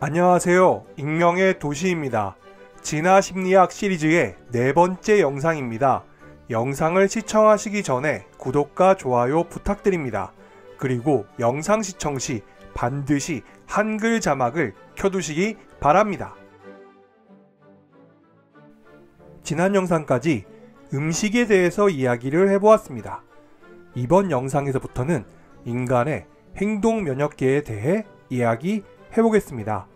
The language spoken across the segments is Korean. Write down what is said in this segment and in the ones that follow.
안녕하세요. 익명의 도시입니다. 진화심리학 시리즈의 네 번째 영상입니다. 영상을 시청하시기 전에 구독과 좋아요 부탁드립니다. 그리고 영상 시청 시 반드시 한글 자막을 켜두시기 바랍니다. 지난 영상까지 음식에 대해서 이야기를 해보았습니다. 이번 영상에서부터는 인간의 행동 면역계에 대해 이야기해보겠습니다.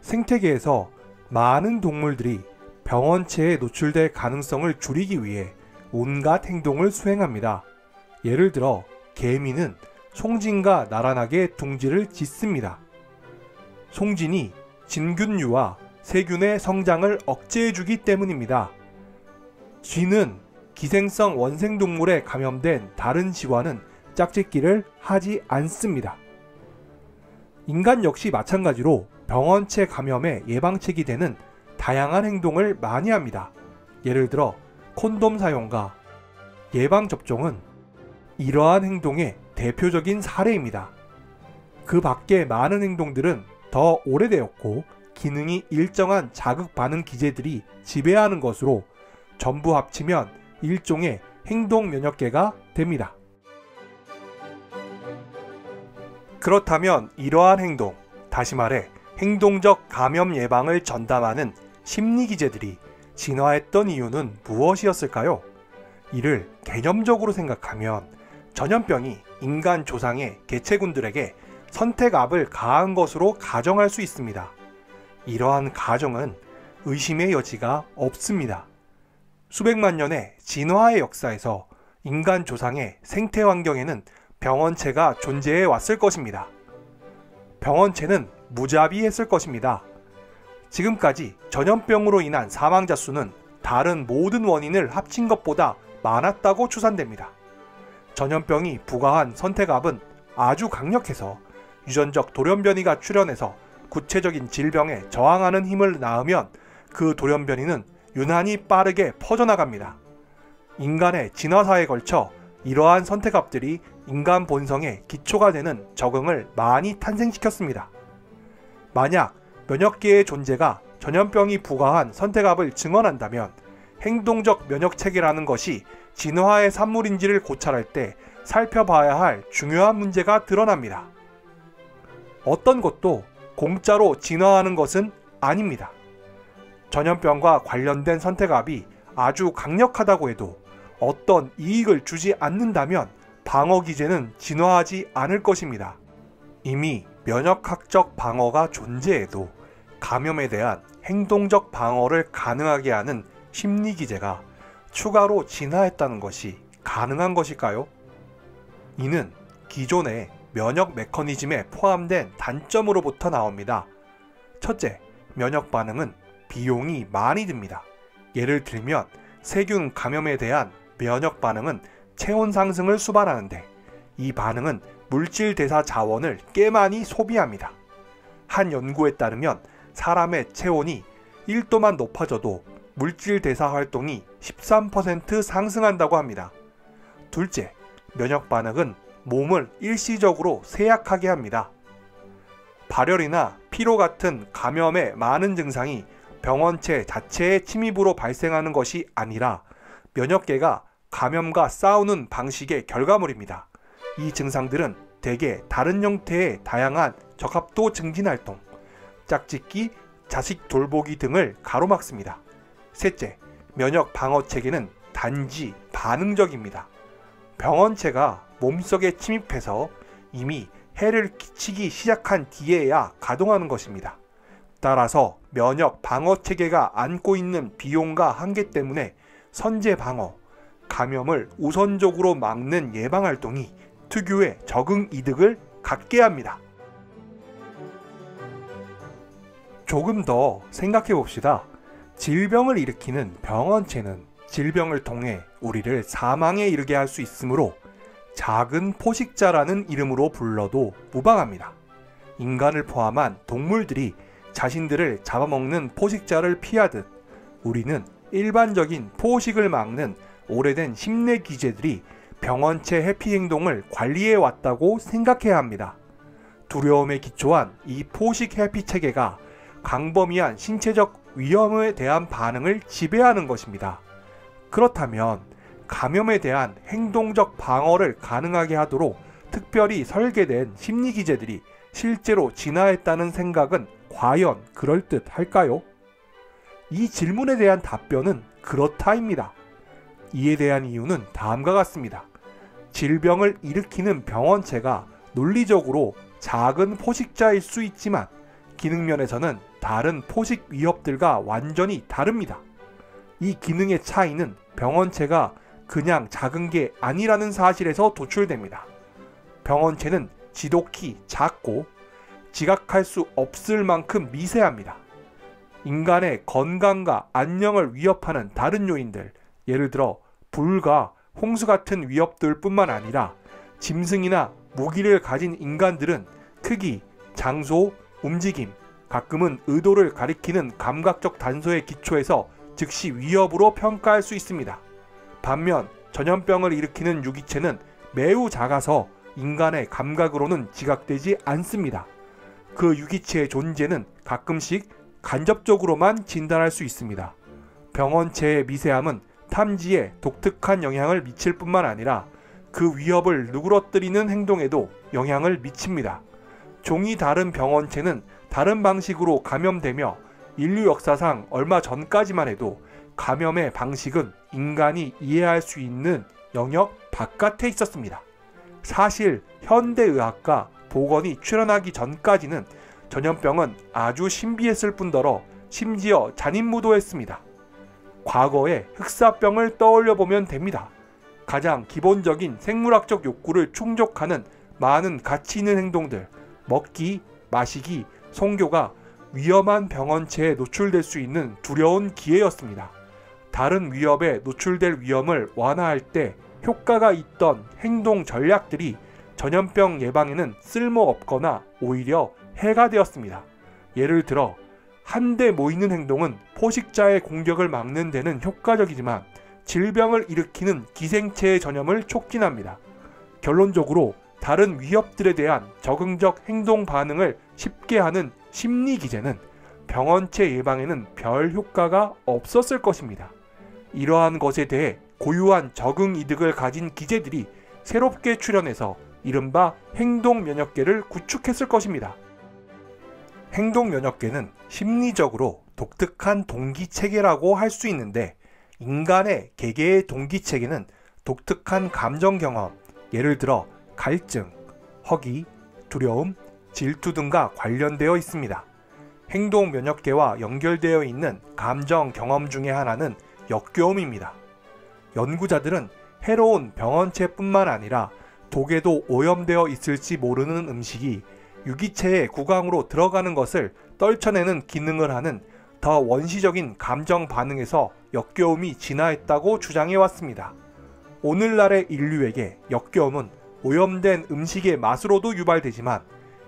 생태계에서 많은 동물들이 병원체에 노출될 가능성을 줄이기 위해 온갖 행동을 수행합니다. 예를 들어 개미는 송진과 나란하게 둥지를 짓습니다. 송진이 진균류와 세균의 성장을 억제해주기 때문입니다. 쥐는 기생성 원생동물에 감염된 다른 쥐와는 짝짓기를 하지 않습니다. 인간 역시 마찬가지로 병원체 감염의 예방책이 되는 다양한 행동을 많이 합니다. 예를 들어 콘돔 사용과 예방접종은 이러한 행동의 대표적인 사례입니다. 그 밖의 많은 행동들은 더 오래되었고 기능이 일정한 자극반응 기제들이 지배하는 것으로 전부 합치면 일종의 행동면역계가 됩니다. 그렇다면 이러한 행동, 다시 말해 행동적 감염 예방을 전담하는 심리기제들이 진화했던 이유는 무엇이었을까요? 이를 개념적으로 생각하면 전염병이 인간 조상의 개체군들에게 선택압을 가한 것으로 가정할 수 있습니다. 이러한 가정은 의심의 여지가 없습니다. 수백만 년의 진화의 역사에서 인간 조상의 생태 환경에는 병원체가 존재해 왔을 것입니다. 병원체는 무자비했을 것입니다. 지금까지 전염병으로 인한 사망자 수는 다른 모든 원인을 합친 것보다 많았다고 추산됩니다. 전염병이 부과한 선택압은 아주 강력해서 유전적 돌연변이가 출현해서 구체적인 질병에 저항하는 힘을 낳으면 그 돌연변이는 유난히 빠르게 퍼져나갑니다. 인간의 진화사에 걸쳐 이러한 선택압들이 인간 본성의 기초가 되는 적응을 많이 탄생시켰습니다. 만약 면역계의 존재가 전염병이 부과한 선택압을 증언한다면 행동적 면역체계라는 것이 진화의 산물인지를 고찰할 때 살펴봐야 할 중요한 문제가 드러납니다. 어떤 것도 공짜로 진화하는 것은 아닙니다. 전염병과 관련된 선택압이 아주 강력하다고 해도 어떤 이익을 주지 않는다면 방어기제는 진화하지 않을 것입니다. 이미 면역학적 방어가 존재해도 감염에 대한 행동적 방어를 가능하게 하는 심리기제가 추가로 진화했다는 것이 가능한 것일까요? 이는 기존의 면역 메커니즘에 포함된 단점으로부터 나옵니다. 첫째, 면역 반응은 비용이 많이 듭니다. 예를 들면 세균 감염에 대한 면역 반응은 체온 상승을 수반하는데 이 반응은 물질 대사 자원을 꽤 많이 소비합니다. 한 연구에 따르면 사람의 체온이 1도만 높아져도 물질 대사 활동이 13% 상승한다고 합니다. 둘째, 면역 반응은 몸을 일시적으로 쇠약하게 합니다. 발열이나 피로 같은 감염의 많은 증상이 병원체 자체의 침입으로 발생하는 것이 아니라 면역계가 감염과 싸우는 방식의 결과물입니다. 이 증상들은 대개 다른 형태의 다양한 적합도 증진활동, 짝짓기, 자식 돌보기 등을 가로막습니다. 셋째, 면역 방어체계는 단지 반응적입니다. 병원체가 몸속에 침입해서 이미 해를 끼치기 시작한 뒤에야 가동하는 것입니다. 따라서 면역 방어체계가 안고 있는 비용과 한계 때문에 선제 방어, 감염을 우선적으로 막는 예방활동이 특유의 적응 이득을 갖게 합니다. 조금 더 생각해 봅시다. 질병을 일으키는 병원체는 질병을 통해 우리를 사망에 이르게 할 수 있으므로 작은 포식자라는 이름으로 불러도 무방합니다. 인간을 포함한 동물들이 자신들을 잡아먹는 포식자를 피하듯 우리는 일반적인 포식을 막는 오래된 심내 기제들이 병원체 회피 행동을 관리해 왔다고 생각해야 합니다. 두려움에 기초한 이 포식 회피 체계가 광범위한 신체적 위험에 대한 반응을 지배하는 것입니다. 그렇다면 감염에 대한 행동적 방어를 가능하게 하도록 특별히 설계된 심리기제들이 실제로 진화했다는 생각은 과연 그럴듯할까요? 이 질문에 대한 답변은 그렇다입니다. 이에 대한 이유는 다음과 같습니다. 질병을 일으키는 병원체가 논리적으로 작은 포식자일 수 있지만 기능면에서는 다른 포식 위협들과 완전히 다릅니다. 이 기능의 차이는 병원체가 그냥 작은 게 아니라는 사실에서 도출됩니다. 병원체는 지독히 작고 지각할 수 없을 만큼 미세합니다. 인간의 건강과 안녕을 위협하는 다른 요인들, 예를 들어 불과 홍수 같은 위협들 뿐만 아니라 짐승이나 무기를 가진 인간들은 크기, 장소, 움직임, 가끔은 의도를 가리키는 감각적 단서의 기초에서 즉시 위협으로 평가할 수 있습니다. 반면 전염병을 일으키는 유기체는 매우 작아서 인간의 감각으로는 지각되지 않습니다. 그 유기체의 존재는 가끔씩 간접적으로만 진단할 수 있습니다. 병원체의 미세함은 탐지에 독특한 영향을 미칠 뿐만 아니라 그 위협을 누그러뜨리는 행동에도 영향을 미칩니다. 종이 다른 병원체는 다른 방식으로 감염되며 인류 역사상 얼마 전까지만 해도 감염의 방식은 인간이 이해할 수 있는 영역 바깥에 있었습니다. 사실 현대의학과 보건이 출현하기 전까지는 전염병은 아주 신비했을 뿐더러 심지어 잔인무도했습니다. 과거의 흑사병을 떠올려 보면 됩니다. 가장 기본적인 생물학적 욕구를 충족하는 많은 가치 있는 행동들, 먹기, 마시기, 성교가 위험한 병원체에 노출될 수 있는 두려운 기회였습니다. 다른 위협에 노출될 위험을 완화할 때 효과가 있던 행동 전략들이 전염병 예방에는 쓸모없거나 오히려 해가 되었습니다. 예를 들어 한데 모이는 행동은 포식자의 공격을 막는 데는 효과적이지만 질병을 일으키는 기생체의 전염을 촉진합니다. 결론적으로 다른 위협들에 대한 적응적 행동 반응을 쉽게 하는 심리기제는 병원체 예방에는 별 효과가 없었을 것입니다. 이러한 것에 대해 고유한 적응 이득을 가진 기제들이 새롭게 출현해서 이른바 행동면역계를 구축했을 것입니다. 행동면역계는 심리적으로 독특한 동기체계라고 할 수 있는데 인간의 개개의 동기체계는 독특한 감정 경험, 예를 들어 갈증, 허기, 두려움, 질투 등과 관련되어 있습니다. 행동면역계와 연결되어 있는 감정 경험 중에 하나는 역겨움입니다. 연구자들은 해로운 병원체뿐만 아니라 독에도 오염되어 있을지 모르는 음식이 유기체의 구강으로 들어가는 것을 떨쳐내는 기능을 하는 더 원시적인 감정 반응에서 역겨움이 진화했다고 주장해왔습니다. 오늘날의 인류에게 역겨움은 오염된 음식의 맛으로도 유발되지만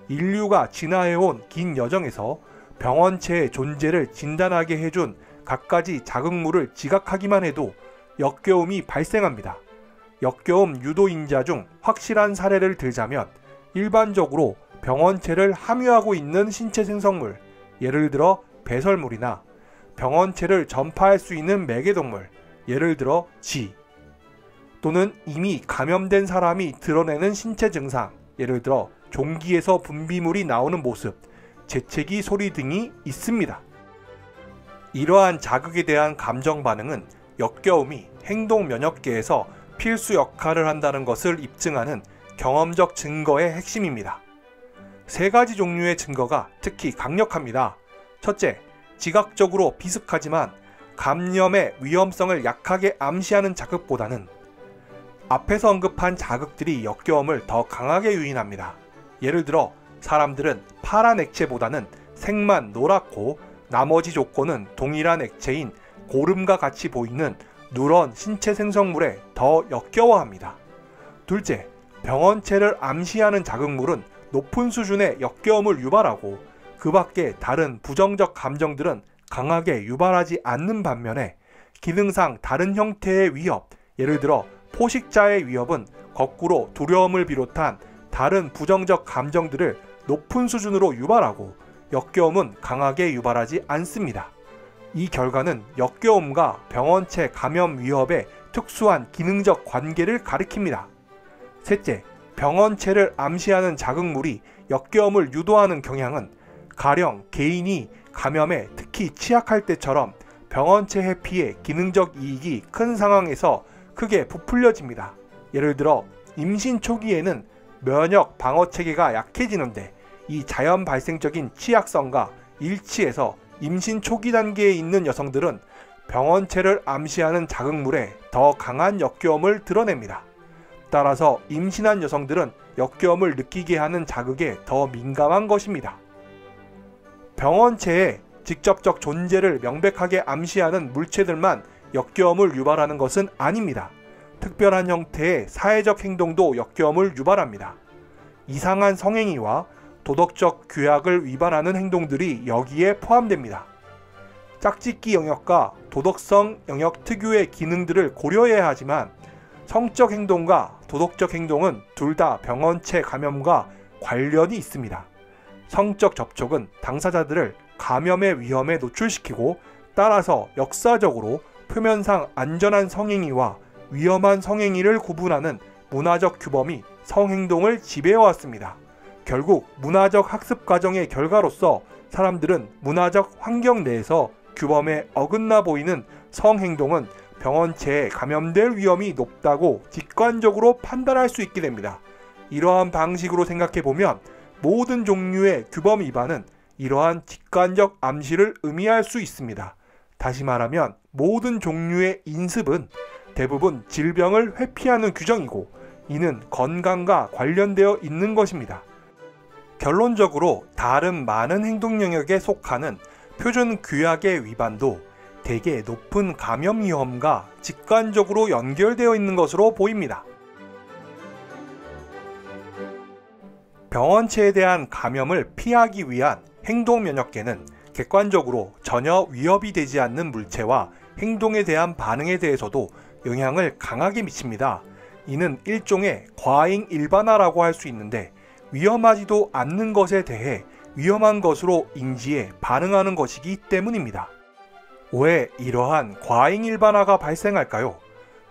인류가 진화해온 긴 여정에서 병원체의 존재를 진단하게 해준 갖가지 자극물을 지각하기만 해도 역겨움이 발생합니다. 역겨움 유도인자 중 확실한 사례를 들자면 일반적으로 병원체를 함유하고 있는 신체 생성물, 예를 들어 배설물이나 병원체를 전파할 수 있는 매개동물, 예를 들어 쥐, 또는 이미 감염된 사람이 드러내는 신체 증상, 예를 들어 종기에서 분비물이 나오는 모습, 재채기 소리 등이 있습니다. 이러한 자극에 대한 감정 반응은 역겨움이 행동 면역계에서 필수 역할을 한다는 것을 입증하는 경험적 증거의 핵심입니다. 세 가지 종류의 증거가 특히 강력합니다. 첫째, 지각적으로 비슷하지만 감염의 위험성을 약하게 암시하는 자극보다는 앞에서 언급한 자극들이 역겨움을 더 강하게 유인합니다. 예를 들어 사람들은 파란 액체보다는 색만 노랗고 나머지 조건은 동일한 액체인 고름과 같이 보이는 누런 신체 생성물에 더 역겨워합니다. 둘째, 병원체를 암시하는 자극물은 높은 수준의 역겨움을 유발하고 그 밖에 다른 부정적 감정들은 강하게 유발하지 않는 반면에 기능상 다른 형태의 위협, 예를 들어 포식자의 위협은 거꾸로 두려움을 비롯한 다른 부정적 감정들을 높은 수준으로 유발하고 역겨움은 강하게 유발하지 않습니다. 이 결과는 역겨움과 병원체 감염 위협의 특수한 기능적 관계를 가리킵니다. 셋째, 병원체를 암시하는 자극물이 역겨움을 유도하는 경향은 가령 개인이 감염에 특히 취약할 때처럼 병원체 회피의 기능적 이익이 큰 상황에서 크게 부풀려집니다. 예를 들어 임신 초기에는 면역 방어 체계가 약해지는데 이 자연 발생적인 취약성과 일치해서 임신 초기 단계에 있는 여성들은 병원체를 암시하는 자극물에 더 강한 역겨움을 드러냅니다. 따라서 임신한 여성들은 역겨움을 느끼게 하는 자극에 더 민감한 것입니다. 병원체의 직접적 존재를 명백하게 암시하는 물체들만 역겨움을 유발하는 것은 아닙니다. 특별한 형태의 사회적 행동도 역겨움을 유발합니다. 이상한 성행위와 도덕적 규약을 위반하는 행동들이 여기에 포함됩니다. 짝짓기 영역과 도덕성 영역 특유의 기능들을 고려해야 하지만 성적 행동과 도덕적 행동은 둘 다 병원체 감염과 관련이 있습니다. 성적 접촉은 당사자들을 감염의 위험에 노출시키고 따라서 역사적으로 표면상 안전한 성행위와 위험한 성행위를 구분하는 문화적 규범이 성행동을 지배해왔습니다. 결국 문화적 학습 과정의 결과로서 사람들은 문화적 환경 내에서 규범에 어긋나 보이는 성행동은 병원체에 감염될 위험이 높다고 직관적으로 판단할 수 있게 됩니다. 이러한 방식으로 생각해보면 모든 종류의 규범 위반은 이러한 직관적 암시를 의미할 수 있습니다. 다시 말하면 모든 종류의 인습은 대부분 질병을 회피하는 규정이고 이는 건강과 관련되어 있는 것입니다. 결론적으로 다른 많은 행동 영역에 속하는 표준 규약의 위반도 대개 높은 감염 위험과 직관적으로 연결되어 있는 것으로 보입니다. 병원체에 대한 감염을 피하기 위한 행동 면역계는 객관적으로 전혀 위협이 되지 않는 물체와 행동에 대한 반응에 대해서도 영향을 강하게 미칩니다. 이는 일종의 과잉 일반화라고 할 수 있는데 위험하지도 않는 것에 대해 위험한 것으로 인지해 반응하는 것이기 때문입니다. 왜 이러한 과잉 일반화가 발생할까요?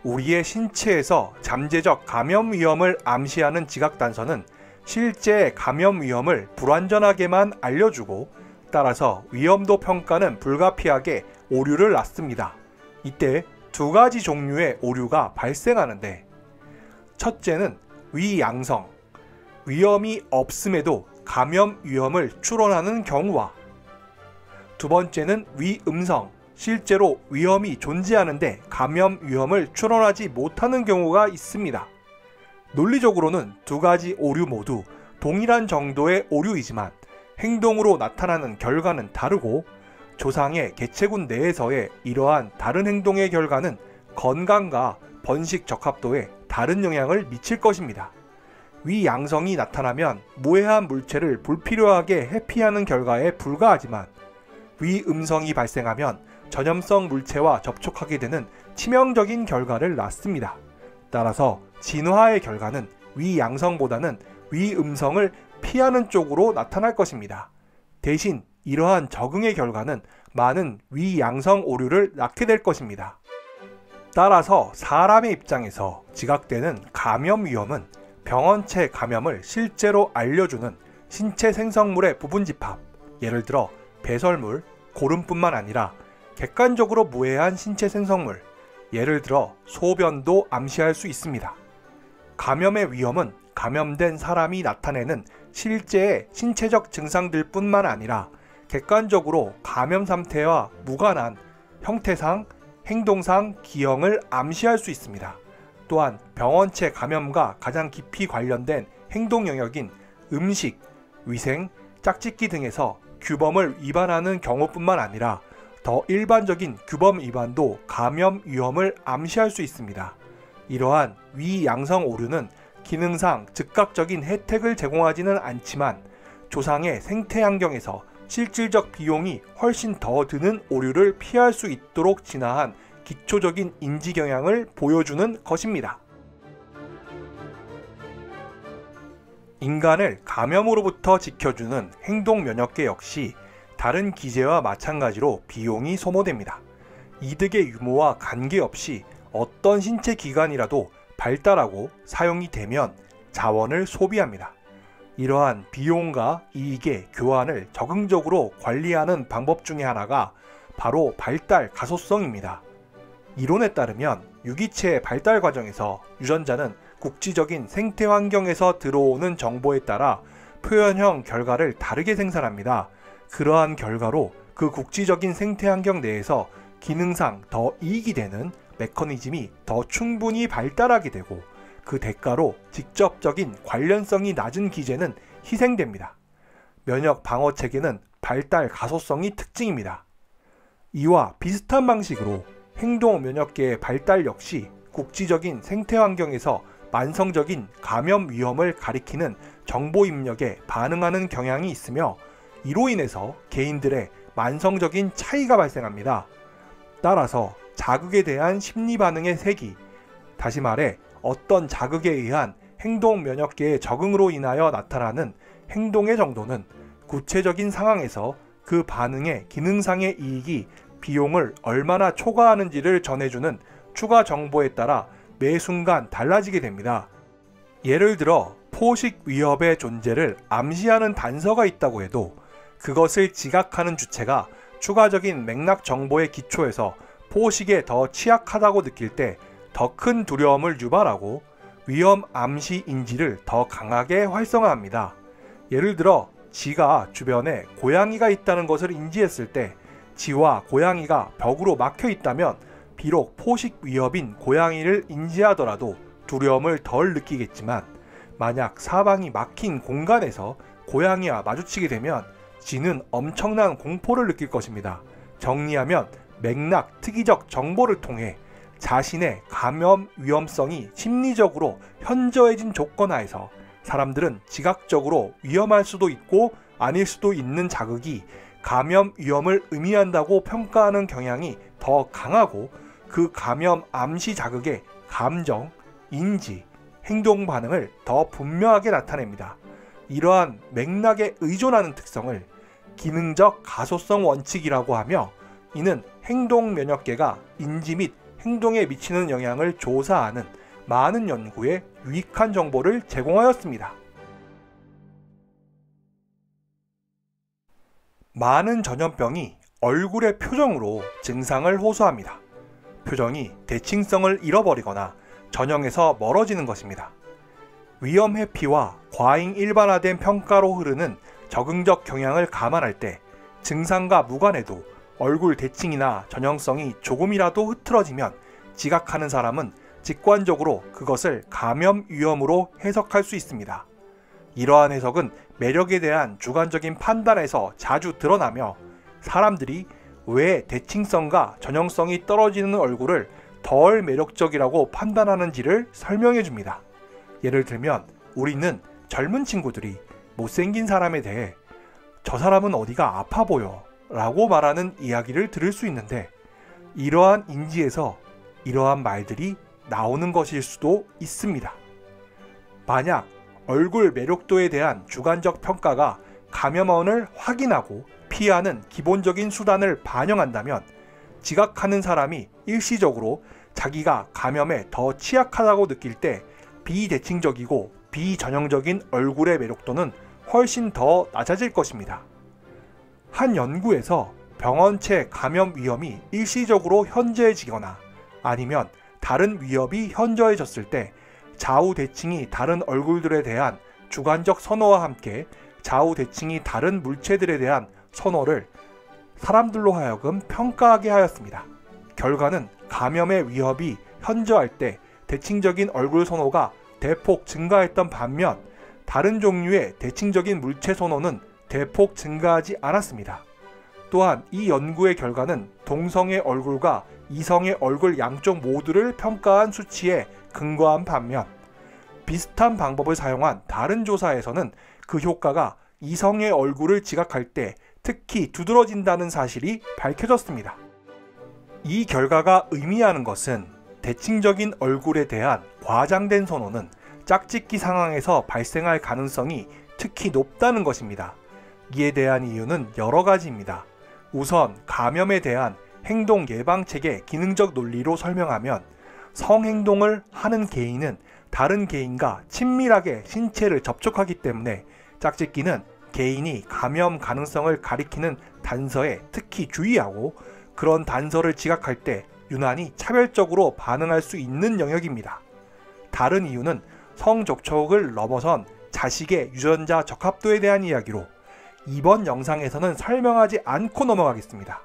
우리의 신체에서 잠재적 감염 위험을 암시하는 지각단서는 실제 감염 위험을 불완전하게만 알려주고 따라서 위험도 평가는 불가피하게 오류를 낳습니다. 이때 두 가지 종류의 오류가 발생하는데 첫째는 위양성, 위험이 없음에도 감염 위험을 추론하는 경우와 두 번째는 위음성, 실제로 위험이 존재하는데 감염 위험을 추론하지 못하는 경우가 있습니다. 논리적으로는 두 가지 오류 모두 동일한 정도의 오류이지만 행동으로 나타나는 결과는 다르고 조상의 개체군 내에서의 이러한 다른 행동의 결과는 건강과 번식 적합도에 다른 영향을 미칠 것입니다. 위양성이 나타나면 모해한 물체를 불필요하게 회피하는 결과에 불과하지만 위음성이 발생하면 전염성 물체와 접촉하게 되는 치명적인 결과를 낳습니다. 따라서 진화의 결과는 위양성보다는 위음성을 피하는 쪽으로 나타날 것입니다. 대신 이러한 적응의 결과는 많은 위양성 오류를 낳게 될 것입니다. 따라서 사람의 입장에서 지각되는 감염 위험은 병원체 감염을 실제로 알려주는 신체 생성물의 부분집합, 예를 들어 배설물, 고름뿐만 아니라 객관적으로 무해한 신체 생성물, 예를 들어 소변도 암시할 수 있습니다. 감염의 위험은 감염된 사람이 나타내는 실제의 신체적 증상들 뿐만 아니라 객관적으로 감염 상태와 무관한 형태상, 행동상 기형을 암시할 수 있습니다. 또한 병원체 감염과 가장 깊이 관련된 행동 영역인 음식, 위생, 짝짓기 등에서 규범을 위반하는 경우뿐만 아니라 더 일반적인 규범 위반도 감염 위험을 암시할 수 있습니다. 이러한 위양성 오류는 기능상 즉각적인 혜택을 제공하지는 않지만 조상의 생태 환경에서 실질적 비용이 훨씬 더 드는 오류를 피할 수 있도록 진화한 기초적인 인지 경향을 보여주는 것입니다. 인간을 감염으로부터 지켜주는 행동면역계 역시 다른 기제와 마찬가지로 비용이 소모됩니다. 이득의 유무와 관계없이 어떤 신체 기관이라도 발달하고 사용이 되면 자원을 소비합니다. 이러한 비용과 이익의 교환을 적응적으로 관리하는 방법 중에 하나가 바로 발달 가소성입니다. 이론에 따르면 유기체의 발달 과정에서 유전자는 국지적인 생태 환경에서 들어오는 정보에 따라 표현형 결과를 다르게 생산합니다. 그러한 결과로 그 국지적인 생태 환경 내에서 기능상 더 이익이 되는 메커니즘이 더 충분히 발달하게 되고, 그 대가로 직접적인 관련성이 낮은 기제는 희생됩니다. 면역 방어 체계는 발달 가소성이 특징입니다. 이와 비슷한 방식으로 행동 면역계의 발달 역시 국지적인 생태 환경에서 만성적인 감염 위험을 가리키는 정보 입력에 반응하는 경향이 있으며, 이로 인해서 개인들의 만성적인 차이가 발생합니다. 따라서 자극에 대한 심리 반응의 색이, 다시 말해 어떤 자극에 의한 행동 면역계의 적응으로 인하여 나타나는 행동의 정도는 구체적인 상황에서 그 반응의 기능상의 이익이 비용을 얼마나 초과하는지를 전해주는 추가 정보에 따라 매 순간 달라지게 됩니다. 예를 들어 포식 위협의 존재를 암시하는 단서가 있다고 해도 그것을 지각하는 주체가 추가적인 맥락 정보에 기초해서 포식에 더 취약하다고 느낄 때 더 큰 두려움을 유발하고 위험 암시 인지를 더 강하게 활성화합니다. 예를 들어 지가 주변에 고양이가 있다는 것을 인지했을 때 지와 고양이가 벽으로 막혀 있다면 비록 포식 위협인 고양이를 인지하더라도 두려움을 덜 느끼겠지만, 만약 사방이 막힌 공간에서 고양이와 마주치게 되면 지는 엄청난 공포를 느낄 것입니다. 정리하면 맥락 특이적 정보를 통해 자신의 감염 위험성이 심리적으로 현저해진 조건 하에서 사람들은 지각적으로 위험할 수도 있고 아닐 수도 있는 자극이 감염 위험을 의미한다고 평가하는 경향이 더 강하고, 그 감염 암시 자극의 감정, 인지, 행동 반응을 더 분명하게 나타냅니다. 이러한 맥락에 의존하는 특성을 기능적 가소성 원칙이라고 하며, 이는 행동 면역계가 인지 및 행동에 미치는 영향을 조사하는 많은 연구에 유익한 정보를 제공하였습니다. 많은 전염병이 얼굴의 표정으로 증상을 호소합니다. 표정이 대칭성을 잃어버리거나 전형에서 멀어지는 것입니다. 위험 회피와 과잉 일반화된 평가로 흐르는 적응적 경향을 감안할 때 증상과 무관해도 얼굴 대칭이나 전형성이 조금이라도 흐트러지면 지각하는 사람은 직관적으로 그것을 감염 위험으로 해석할 수 있습니다. 이러한 해석은 매력에 대한 주관적인 판단에서 자주 드러나며, 사람들이 왜 대칭성과 전형성이 떨어지는 얼굴을 덜 매력적이라고 판단하는지를 설명해 줍니다. 예를 들면 우리는 젊은 친구들이 못생긴 사람에 대해 "저 사람은 어디가 아파 보여" 라고 말하는 이야기를 들을 수 있는데, 이러한 인지에서 이러한 말들이 나오는 것일 수도 있습니다. 만약 얼굴 매력도에 대한 주관적 평가가 감염원을 확인하고 피하는 기본적인 수단을 반영한다면, 지각하는 사람이 일시적으로 자기가 감염에 더 취약하다고 느낄 때 비대칭적이고 비전형적인 얼굴의 매력도는 훨씬 더 낮아질 것입니다. 한 연구에서 병원체 감염 위험이 일시적으로 현저해지거나 아니면 다른 위협이 현저해졌을 때 좌우 대칭이 다른 얼굴들에 대한 주관적 선호와 함께 좌우 대칭이 다른 물체들에 대한 선호를 사람들로 하여금 평가하게 하였습니다. 결과는 감염의 위협이 현저할 때 대칭적인 얼굴 선호가 대폭 증가했던 반면 다른 종류의 대칭적인 물체 선호는 대폭 증가하지 않았습니다. 또한 이 연구의 결과는 동성의 얼굴과 이성의 얼굴 양쪽 모두를 평가한 수치에 근거한 반면, 비슷한 방법을 사용한 다른 조사에서는 그 효과가 이성의 얼굴을 지각할 때 특히 두드러진다는 사실이 밝혀졌습니다. 이 결과가 의미하는 것은 대칭적인 얼굴에 대한 과장된 선호는 짝짓기 상황에서 발생할 가능성이 특히 높다는 것입니다. 이에 대한 이유는 여러 가지입니다. 우선 감염에 대한 행동 예방책의 기능적 논리로 설명하면, 성행동을 하는 개인은 다른 개인과 친밀하게 신체를 접촉하기 때문에 짝짓기는 개인이 감염 가능성을 가리키는 단서에 특히 주의하고, 그런 단서를 지각할 때 유난히 차별적으로 반응할 수 있는 영역입니다. 다른 이유는 성접촉을 넘어선 자식의 유전자 적합도에 대한 이야기로 이번 영상에서는 설명하지 않고 넘어가겠습니다.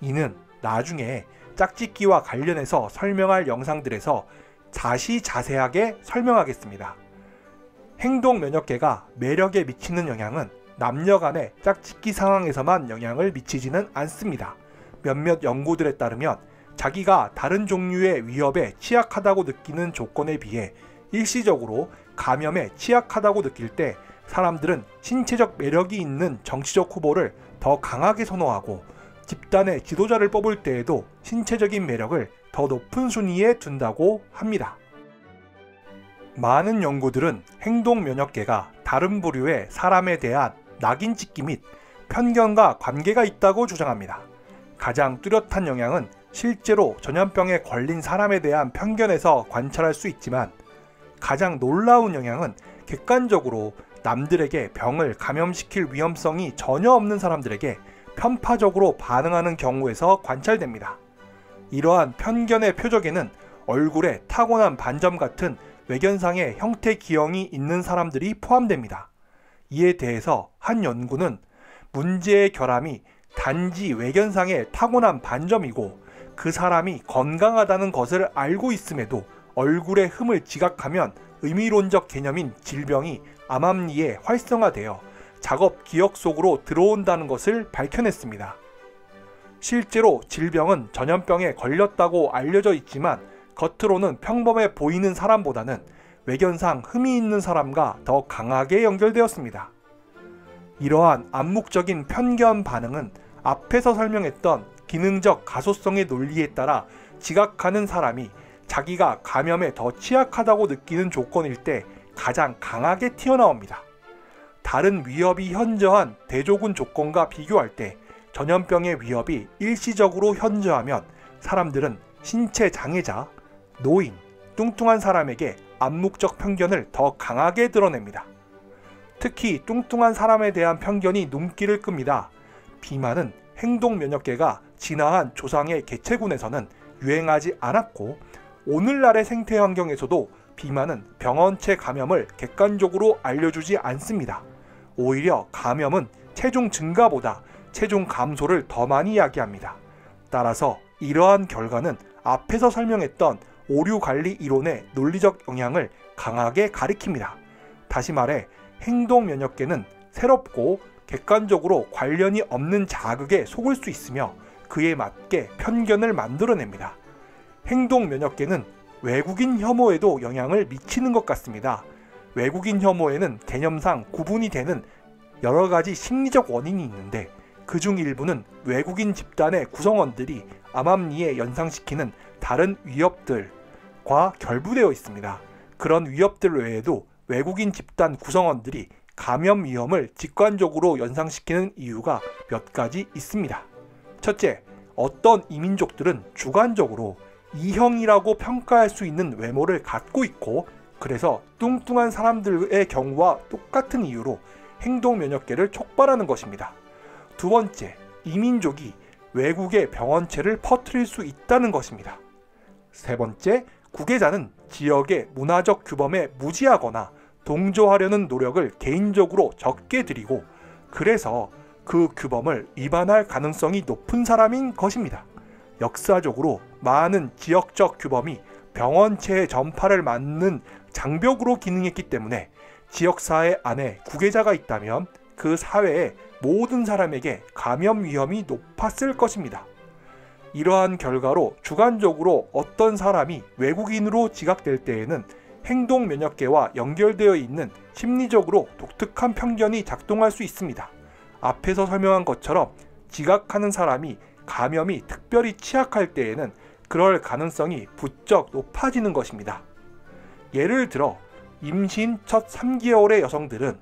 이는 나중에 짝짓기와 관련해서 설명할 영상들에서 다시 자세하게 설명하겠습니다. 행동 면역계가 매력에 미치는 영향은 남녀 간의 짝짓기 상황에서만 영향을 미치지는 않습니다. 몇몇 연구들에 따르면 자기가 다른 종류의 위협에 취약하다고 느끼는 조건에 비해 일시적으로 감염에 취약하다고 느낄 때 사람들은 신체적 매력이 있는 정치적 후보를 더 강하게 선호하고, 집단의 지도자를 뽑을 때에도 신체적인 매력을 더 높은 순위에 둔다고 합니다. 많은 연구들은 행동 면역계가 다른 부류의 사람에 대한 낙인 찍기 및 편견과 관계가 있다고 주장합니다. 가장 뚜렷한 영향은 실제로 전염병에 걸린 사람에 대한 편견에서 관찰할 수 있지만, 가장 놀라운 영향은 객관적으로 남들에게 병을 감염시킬 위험성이 전혀 없는 사람들에게 편파적으로 반응하는 경우에서 관찰됩니다. 이러한 편견의 표적에는 얼굴에 타고난 반점 같은 외견상의 형태 기형이 있는 사람들이 포함됩니다. 이에 대해서 한 연구는 문제의 결함이 단지 외견상의 타고난 반점이고, 그 사람이 건강하다는 것을 알고 있음에도 얼굴의 흠을 지각하면 의미론적 개념인 질병이 암암리에 활성화되어 작업 기억 속으로 들어온다는 것을 밝혀냈습니다. 실제로 질병은 전염병에 걸렸다고 알려져 있지만, 겉으로는 평범해 보이는 사람보다는 외견상 흠이 있는 사람과 더 강하게 연결되었습니다. 이러한 암묵적인 편견 반응은 앞에서 설명했던 기능적 가소성의 논리에 따라 지각하는 사람이 자기가 감염에 더 취약하다고 느끼는 조건일 때 가장 강하게 튀어나옵니다. 다른 위협이 현저한 대조군 조건과 비교할 때 전염병의 위협이 일시적으로 현저하면 사람들은 신체 장애자, 노인, 뚱뚱한 사람에게 암묵적 편견을 더 강하게 드러냅니다. 특히 뚱뚱한 사람에 대한 편견이 눈길을 끕니다. 비만은 행동 면역계가 진화한 조상의 개체군에서는 유행하지 않았고, 오늘날의 생태 환경에서도 비만은 병원체 감염을 객관적으로 알려주지 않습니다. 오히려 감염은 체중 증가보다 체중 감소를 더 많이 이야기합니다. 따라서 이러한 결과는 앞에서 설명했던 오류관리 이론의 논리적 영향을 강하게 가리킵니다. 다시 말해 행동 면역계는 새롭고 객관적으로 관련이 없는 자극에 속을 수 있으며, 그에 맞게 편견을 만들어냅니다. 행동 면역계는 외국인 혐오에도 영향을 미치는 것 같습니다. 외국인 혐오에는 개념상 구분이 되는 여러 가지 심리적 원인이 있는데, 그중 일부는 외국인 집단의 구성원들이 암암리에 연상시키는 다른 위협들과 결부되어 있습니다. 그런 위협들 외에도 외국인 집단 구성원들이 감염 위험을 직관적으로 연상시키는 이유가 몇 가지 있습니다. 첫째, 어떤 이민족들은 주관적으로 이형이라고 평가할 수 있는 외모를 갖고 있고, 그래서 뚱뚱한 사람들의 경우와 똑같은 이유로 행동 면역계를 촉발하는 것입니다. 두 번째, 이민족이 외국의 병원체를 퍼뜨릴 수 있다는 것입니다. 세 번째, 구계자는 지역의 문화적 규범에 무지하거나 동조하려는 노력을 개인적으로 적게 들이고, 그래서 그 규범을 위반할 가능성이 높은 사람인 것입니다. 역사적으로 많은 지역적 규범이 병원체의 전파를 막는 장벽으로 기능했기 때문에 지역사회 안에 구계자가 있다면 그 사회의 모든 사람에게 감염 위험이 높았을 것입니다. 이러한 결과로 주관적으로 어떤 사람이 외국인으로 지각될 때에는 행동 면역계와 연결되어 있는 심리적으로 독특한 편견이 작동할 수 있습니다. 앞에서 설명한 것처럼 지각하는 사람이 감염이 특별히 취약할 때에는 그럴 가능성이 부쩍 높아지는 것입니다. 예를 들어 임신 첫 3개월의 여성들은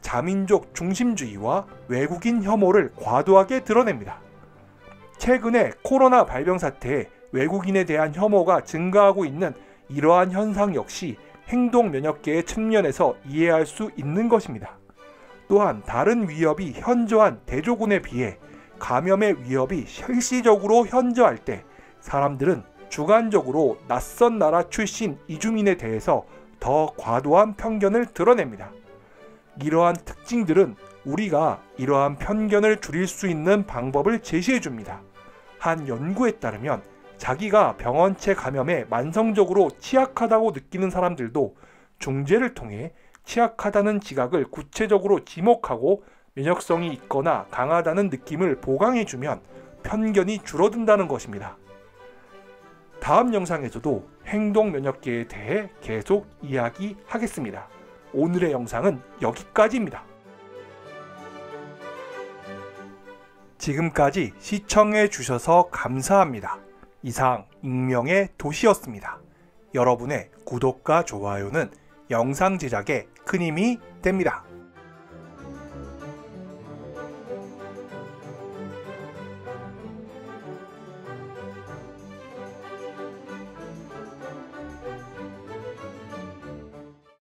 자민족 중심주의와 외국인 혐오를 과도하게 드러냅니다. 최근에 코로나 발병 사태에 외국인에 대한 혐오가 증가하고 있는 이러한 현상 역시 행동 면역계의 측면에서 이해할 수 있는 것입니다. 또한 다른 위협이 현저한 대조군에 비해 감염의 위협이 실시적으로 현저할 때 사람들은 주관적으로 낯선 나라 출신 이주민에 대해서 더 과도한 편견을 드러냅니다. 이러한 특징들은 우리가 이러한 편견을 줄일 수 있는 방법을 제시해줍니다. 한 연구에 따르면 자기가 병원체 감염에 만성적으로 취약하다고 느끼는 사람들도 중재를 통해 취약하다는 지각을 구체적으로 지목하고 면역성이 있거나 강하다는 느낌을 보강해주면 편견이 줄어든다는 것입니다. 다음 영상에서도 행동 면역계에 대해 계속 이야기하겠습니다. 오늘의 영상은 여기까지입니다. 지금까지 시청해 주셔서 감사합니다. 이상 익명의 도시였습니다. 여러분의 구독과 좋아요는 영상 제작에 큰 힘이 됩니다.